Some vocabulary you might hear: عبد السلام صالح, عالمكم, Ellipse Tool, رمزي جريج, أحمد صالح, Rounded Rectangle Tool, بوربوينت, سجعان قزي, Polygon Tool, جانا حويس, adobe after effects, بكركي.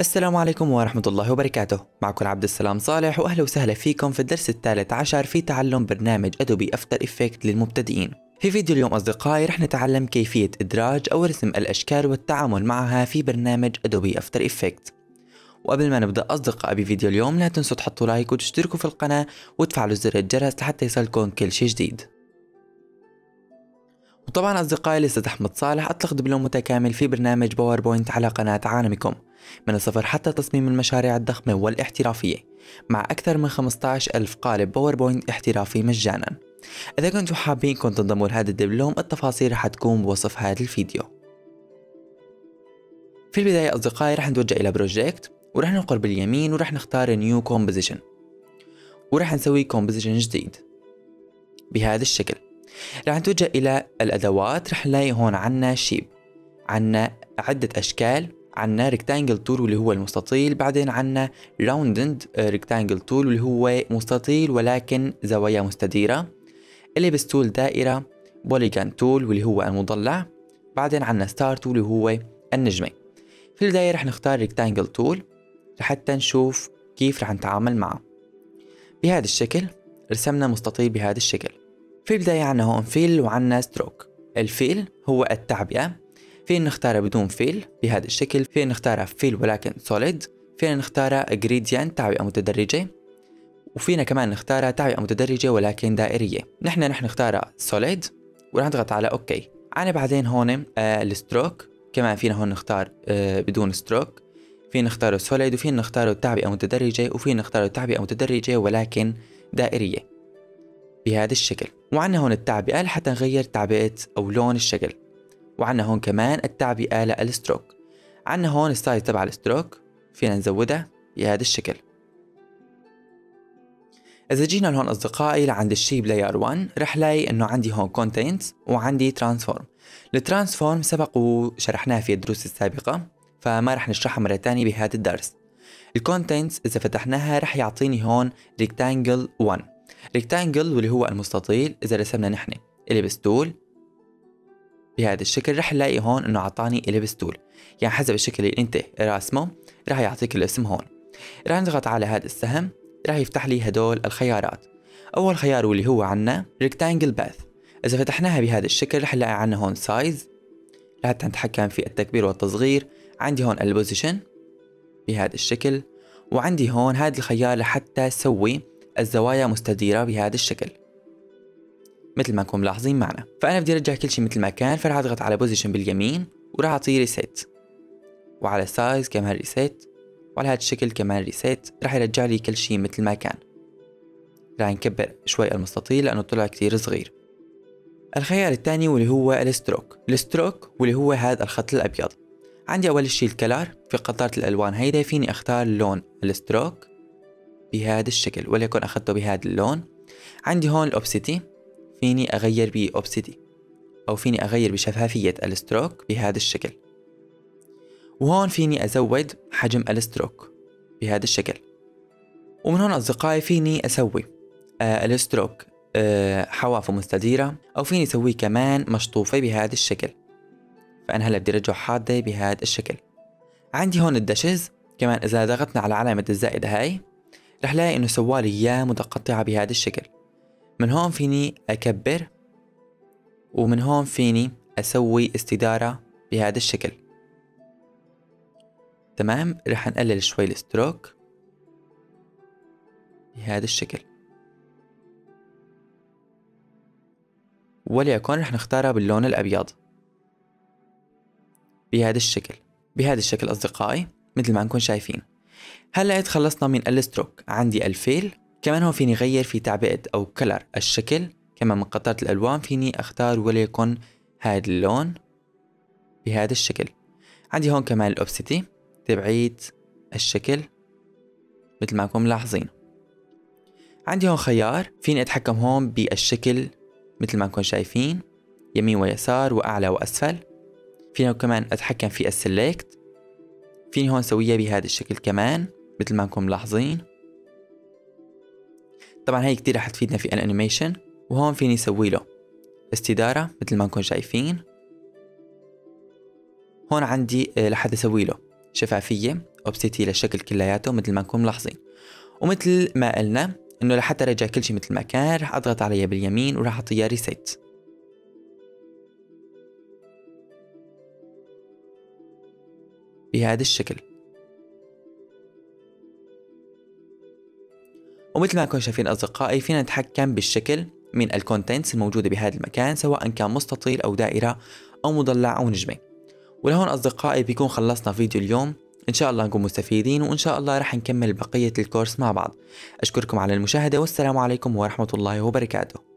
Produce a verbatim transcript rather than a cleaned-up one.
السلام عليكم ورحمة الله وبركاته. معكم عبد السلام صالح وأهلا وسهلا فيكم في الدرس الثالث عشر في تعلم برنامج أدوبي أفتر إفكت للمبتدئين. في فيديو اليوم أصدقائي رح نتعلم كيفية إدراج أو رسم الأشكال والتعامل معها في برنامج أدوبي أفتر إفكت. وقبل ما نبدأ أصدقائي بفيديو اليوم لا تنسوا تحطوا لايك وتشتركوا في القناة وتفعلوا زر الجرس لحتى يصلكم كل شيء جديد. وطبعا أصدقائي لسه أحمد صالح أطلق دبلوم متكامل في برنامج بوربوينت على قناة عالمكم، من الصفر حتى تصميم المشاريع الضخمة والاحترافية مع أكثر من خمسة عشر ألف قالب بوربوينت احترافي مجانا. إذا كنتوا حابينكم تنضموا لهذا الدبلوم التفاصيل رح تكون بوصف هذا الفيديو. في البداية أصدقائي رح نتوجه إلى بروجكت ورح ننقر باليمين ورح نختار نيو كومبوزيشن ورح نسوي كومبوزيشن جديد بهذا الشكل. رح نتوجه إلى الأدوات، رح نلاقي هون عنا شيب، عنا عدة أشكال، عنا Rectangle Tool واللي هو المستطيل، بعدين عنا Rounded Rectangle Tool واللي هو مستطيل ولكن زوايا مستديرة، Ellipse Tool دائرة، Polygon Tool واللي هو المضلع، بعدين عنا Star Tool اللي هو النجمة. في البداية رح نختار Rectangle Tool لحتى نشوف كيف رح نتعامل معه. بهذا الشكل رسمنا مستطيل بهذا الشكل. في البداية عنا هون فيل وعنا ستروك. الفيل هو التعبئة، فين نختارها بدون فيل بهذا الشكل، فين نختارها فيل ولكن سوليد، فين نختارها جريديانت تعبئة متدرجة، وفينا كمان نختارها تعبئة متدرجة ولكن دائرية. نحن رح نختارها سوليد ورح نضغط على اوكي. عنا بعدين هون آه الستروك كمان فينا هون نختار آه بدون ستروك، فين نختاره سوليد وفين نختاره تعبئة متدرجة وفين نختاره تعبئة متدرجة ولكن دائرية بهذا الشكل. وعنا هون التعبئة لحتى نغير تعبئة أو لون الشكل، وعنا هون كمان التعبئة للستروك. عنا هون السايز تبع الستروك فينا نزودها بهذا الشكل. إذا جينا لهون أصدقائي لعند الشيب لاير واحد رح لاقي إنه عندي هون كونتينت وعندي ترانسفورم. الترانسفورم سبق وشرحناه في الدروس السابقة فما رح نشرحها مرة تانية بهذا الدرس. الكونتينت إذا فتحناها رح يعطيني هون ريكتانجل واحد، ريكتانجل واللي هو المستطيل إذا رسمنا نحن إليبس تول بهذا الشكل رح نلاقي هون إنه أعطاني إليبس تول، يعني حسب الشكل اللي أنت راسمه رح يعطيك الاسم هون. رح نضغط على هذا السهم رح يفتح لي هدول الخيارات. أول خيار واللي هو عنا ريكتانجل باث، إذا فتحناها بهذا الشكل رح نلاقي عنا هون سايز لحتى نتحكم في التكبير والتصغير، عندي هون البوزيشن بهذا الشكل، وعندي هون هذا الخيار لحتى سوي الزوايا مستديرة بهذا الشكل مثل ما نكون ملاحظين معنا. فأنا بدي ارجع كل شيء مثل ما كان فرح اضغط على بوزيشن باليمين وراح اعطيه ريسيت، وعلى سايز كمان ريسيت، وعلى هذا الشكل كمان ريسيت، راح يرجع لي كل شيء مثل ما كان. راح نكبر شوي المستطيل لأنه طلع كتير صغير. الخيار الثاني واللي هو الستروك، الستروك واللي هو هذا الخط الأبيض. عندي أول شيء الكلار، في قطارة الألوان هيدا فيني اختار لون الستروك بهذا الشكل وليكن أخذته بهذا اللون. عندي هون الأوبسيتي فيني أغير بأوبسيتي أو فيني أغير بشفافية الستروك بهذا الشكل، وهون فيني أزود حجم الستروك بهذا الشكل. ومن هون أصدقائي فيني أسوي آه الستروك آه حواف مستديرة أو فيني أسويه كمان مشطوفة بهذا الشكل، فأنا هلا بدي أرجع حاده بهذا الشكل. عندي هون الدشز كمان إذا ضغطنا على علامة الزائدة هاي رح لاقي انه سوالي اياه متقطعة بهذا الشكل. من هون فيني اكبر ومن هون فيني اسوي استدارة بهذا الشكل. تمام رح نقلل شوي الستروك بهذا الشكل، وليكن رح نختارها باللون الابيض بهذا الشكل. بهذا الشكل اصدقائي مثل ما نكون شايفين. هلا تخلصنا من الستروك. عندي الفيل كمان هون فيني غير في تعبئة أو كلر الشكل، كمان من قطرة الألوان فيني أختار وليكن هذا اللون بهذا الشكل. عندي هون كمان الأوبسيتي تبعية الشكل مثل ما انكم ملاحظين. عندي هون خيار فيني أتحكم هون بالشكل مثل ما انكم شايفين، يمين ويسار وأعلى وأسفل. فيني كمان أتحكم في السلكت، فيني هون سويها بهذا الشكل كمان مثل ما انكم ملاحظين. طبعا هي كتير رح تفيدنا في الانيميشن. وهون فيني سوي له استدارة مثل ما انكم شايفين. هون عندي لحد اسوي له شفافية اوبسيتي للشكل كلياته مثل ما نكون ملاحظين. ومثل ما قلنا انه لحتى رجع كل شيء مثل ما كان راح اضغط عليه باليمين وراح اعطيه ريسيت. بهذا الشكل. ومثل ما كنتم شايفين اصدقائي فينا نتحكم بالشكل من الكونتنتس الموجودة بهذا المكان، سواء كان مستطيل او دائرة او مضلع او نجمة. ولهون اصدقائي بيكون خلصنا فيديو اليوم، ان شاء الله نكون مستفيدين، وان شاء الله رح نكمل بقية الكورس مع بعض. اشكركم على المشاهدة والسلام عليكم ورحمة الله وبركاته.